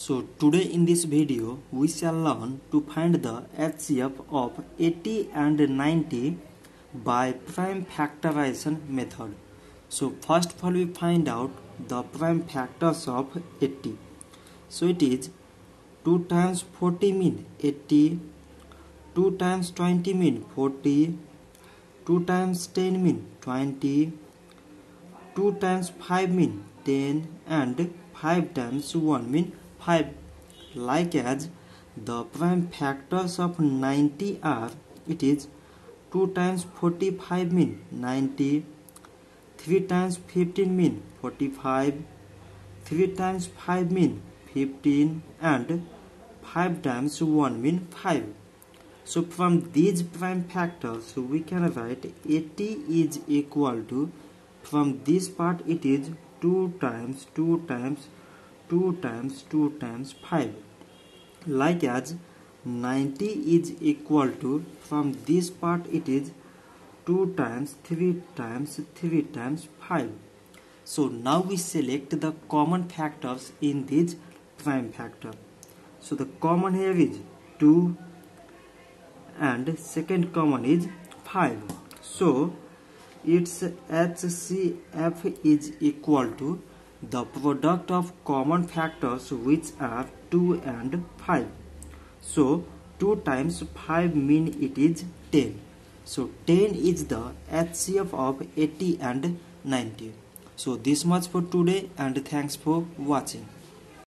So today in this video we shall learn to find the HCF of 80 and 90 by prime factorization method. So first of all we find out the prime factors of 80. So it is 2 times 40 mean 80, 2 times 20 mean 40, 2 times 10 mean 20, 2 times 5 mean 10 and 5 times 1 mean 5. Like as the prime factors of 90 are, it is 2 times 45 mean 90, 3 times 15 mean 45, 3 times 5 mean 15 and 5 times 1 mean 5. So from these prime factors we can write 80 is equal to, from this part it is 2 times 2 times 2 times 2 times 5. Like as 90 is equal to, from this part it is 2 times 3 times 3 times 5. So now we select the common factors in this prime factor. So the common here is 2 and second common is 5. So its HCF is equal to the product of common factors which are 2 and 5. So 2 times 5 mean it is 10. So 10 is the HCF of 80 and 90. So this much for today and thanks for watching.